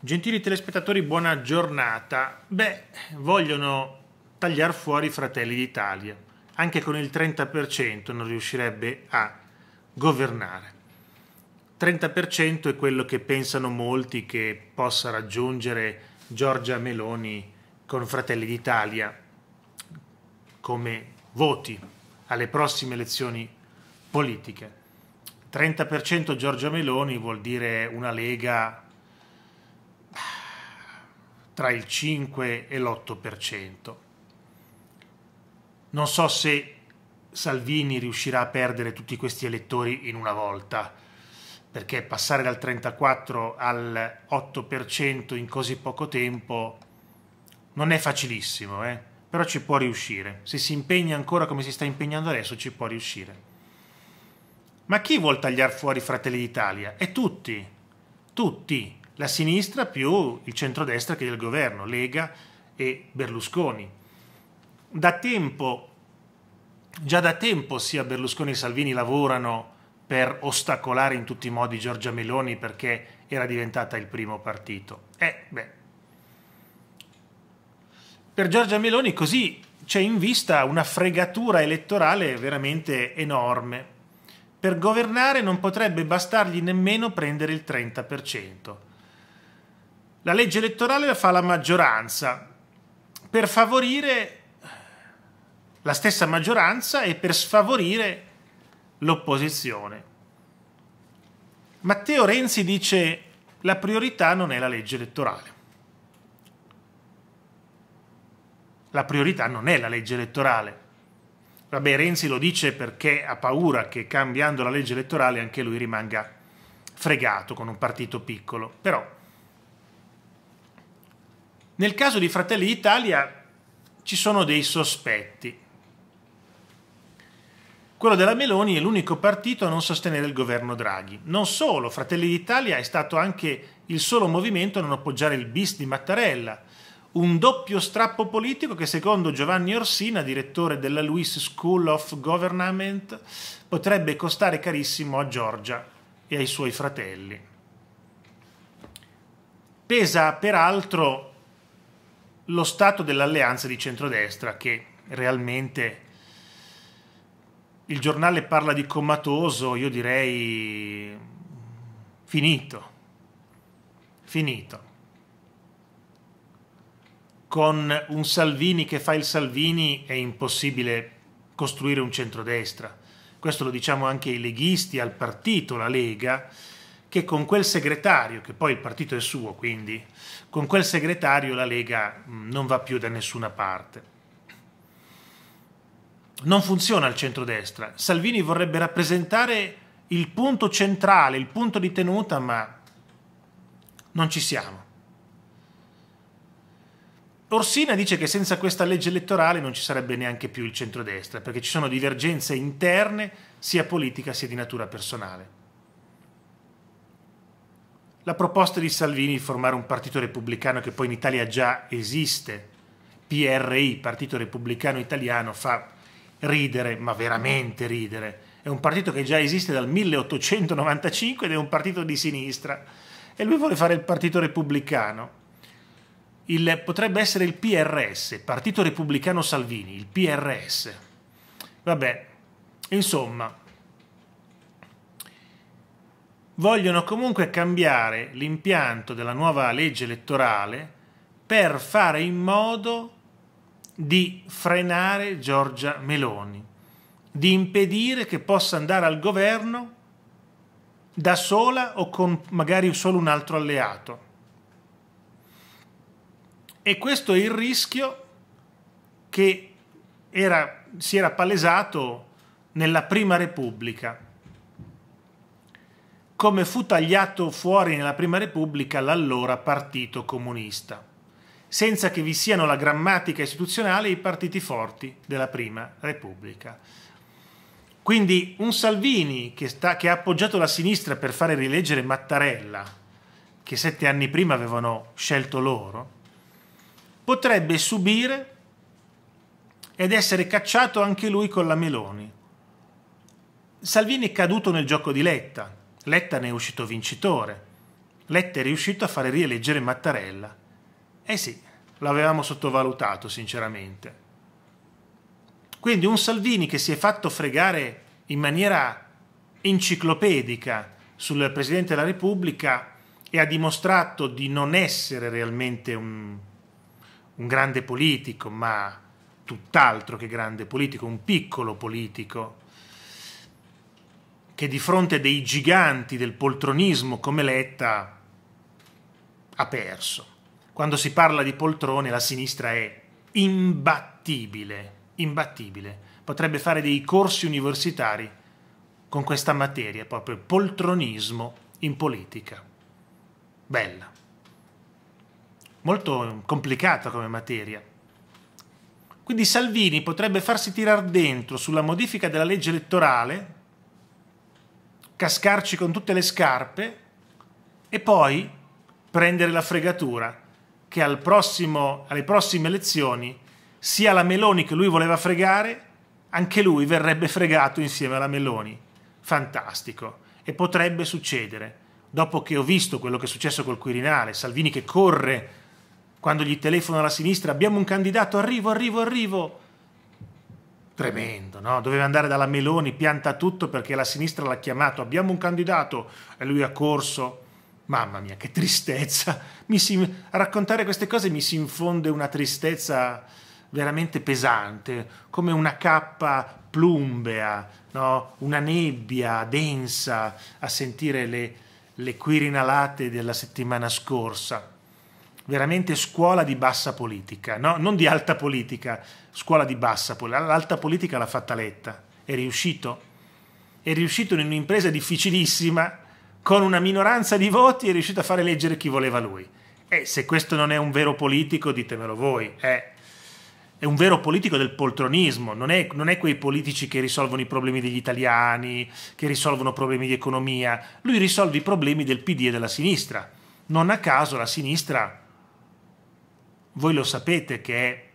Gentili telespettatori, buona giornata. Beh, vogliono tagliar fuori Fratelli d'Italia. Anche con il 30% non riuscirebbe a governare. 30% è quello che pensano molti che possa raggiungere Giorgia Meloni con Fratelli d'Italia come voti alle prossime elezioni politiche. 30% Giorgia Meloni vuol dire una Lega tra il 5 e l'8%. Non so se Salvini riuscirà a perdere tutti questi elettori in una volta, perché passare dal 34 al 8% in così poco tempo non è facilissimo, però ci può riuscire. Se si impegna ancora come si sta impegnando adesso, ci può riuscire. Ma chi vuol tagliare fuori Fratelli d'Italia? E tutti, la sinistra più il centrodestra che è del governo, Lega e Berlusconi. Già da tempo sia Berlusconi che Salvini lavorano per ostacolare in tutti i modi Giorgia Meloni, perché era diventata il primo partito. Per Giorgia Meloni così c'è in vista una fregatura elettorale veramente enorme. Per governare non potrebbe bastargli nemmeno prendere il 30%. La legge elettorale la fa la maggioranza per favorire la stessa maggioranza e per sfavorire l'opposizione. Matteo Renzi dice: la priorità non è la legge elettorale. La priorità non è la legge elettorale. Vabbè, Renzi lo dice perché ha paura che cambiando la legge elettorale anche lui rimanga fregato con un partito piccolo. Però nel caso di Fratelli d'Italia ci sono dei sospetti. Quello della Meloni è l'unico partito a non sostenere il governo Draghi. Non solo, Fratelli d'Italia è stato anche il solo movimento a non appoggiare il bis di Mattarella. Un doppio strappo politico che, secondo Giovanni Orsina, direttore della Lewis School of Government, potrebbe costare carissimo a Giorgia e ai suoi fratelli. Pesa peraltro lo stato dell'alleanza di centrodestra, che realmente il giornale parla di comatoso, io direi finito. Con un Salvini che fa il Salvini è impossibile costruire un centrodestra. Questo lo diciamo anche ai leghisti, al partito, la Lega, che con quel segretario, che poi il partito è suo, quindi con quel segretario la Lega non va più da nessuna parte. Non funziona il centrodestra. Salvini vorrebbe rappresentare il punto centrale, il punto di tenuta, ma non ci siamo. Orsina dice che senza questa legge elettorale non ci sarebbe neanche più il centrodestra, perché ci sono divergenze interne, sia politica sia di natura personale. La proposta di Salvini di formare un partito repubblicano, che poi in Italia già esiste, PRI, Partito Repubblicano Italiano, fa ridere, ma veramente ridere. È un partito che già esiste dal 1895 ed è un partito di sinistra, e lui vuole fare il Partito Repubblicano. Potrebbe essere il PRS, Partito Repubblicano Salvini, il PRS. Vabbè, insomma, vogliono comunque cambiare l'impianto della nuova legge elettorale per fare in modo di frenare Giorgia Meloni, di impedire che possa andare al governo da sola o con magari solo un altro alleato. E questo è il rischio che si era palesato nella Prima Repubblica. Come fu tagliato fuori nella Prima Repubblica l'allora Partito Comunista, senza che vi siano la grammatica istituzionale e i partiti forti della Prima Repubblica. Quindi un Salvini che ha appoggiato la sinistra per fare rieleggere Mattarella, che 7 anni prima avevano scelto loro, potrebbe subire ed essere cacciato anche lui con la Meloni. Salvini è caduto nel gioco di Letta, Letta ne è uscito vincitore, Letta è riuscito a fare rieleggere Mattarella. Eh sì, l'avevamo sottovalutato sinceramente. Quindi un Salvini che si è fatto fregare in maniera enciclopedica sul Presidente della Repubblica e ha dimostrato di non essere realmente un grande politico, ma tutt'altro che grande politico, un piccolo politico, che di fronte a dei giganti del poltronismo come Letta ha perso. Quando si parla di poltrone la sinistra è imbattibile, imbattibile. Potrebbe fare dei corsi universitari con questa materia, proprio poltronismo in politica. Bella. Molto complicata come materia. Quindi Salvini potrebbe farsi tirar dentro sulla modifica della legge elettorale, cascarci con tutte le scarpe e poi prendere la fregatura che alle prossime elezioni sia la Meloni che lui voleva fregare, anche lui verrebbe fregato insieme alla Meloni. Fantastico. E potrebbe succedere. Dopo che ho visto quello che è successo col Quirinale, Salvini che corre quando gli telefonano alla sinistra, abbiamo un candidato, arrivo, arrivo, arrivo. Tremendo, no? Doveva andare dalla Meloni, pianta tutto perché la sinistra l'ha chiamato, abbiamo un candidato, e lui ha corso. Mamma mia, che tristezza. A raccontare queste cose mi si infonde una tristezza veramente pesante, come una cappa plumbea, no? Una nebbia densa a sentire le quirinalate della settimana scorsa. Veramente scuola di bassa politica, no? Non di alta politica, scuola di bassa politica. L'alta politica l'ha fatta Letta, è riuscito. È riuscito in un'impresa difficilissima, con una minoranza di voti, è riuscito a fare eleggere chi voleva lui. E se questo non è un vero politico, ditemelo voi, è un vero politico del poltronismo, non è quei politici che risolvono i problemi degli italiani, che risolvono problemi di economia. Lui risolve i problemi del PD e della sinistra. Non a caso la sinistra, voi lo sapete, che è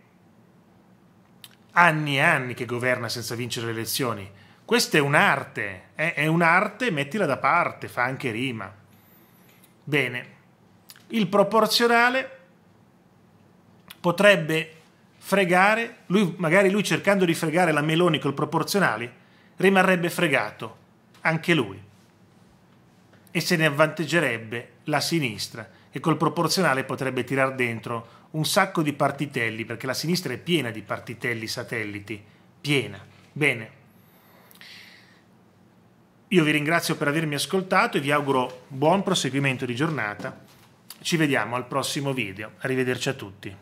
anni e anni che governa senza vincere le elezioni. Questa è un'arte, è un'arte, mettila da parte, fa anche rima. Bene, il proporzionale potrebbe fregare, magari lui cercando di fregare la Meloni col proporzionale, rimarrebbe fregato anche lui e se ne avvantaggerebbe la sinistra, e col proporzionale potrebbe tirar dentro un sacco di partitelli, perché la sinistra è piena di partitelli satelliti, piena. Bene, io vi ringrazio per avermi ascoltato e vi auguro buon proseguimento di giornata. Ci vediamo al prossimo video, arrivederci a tutti.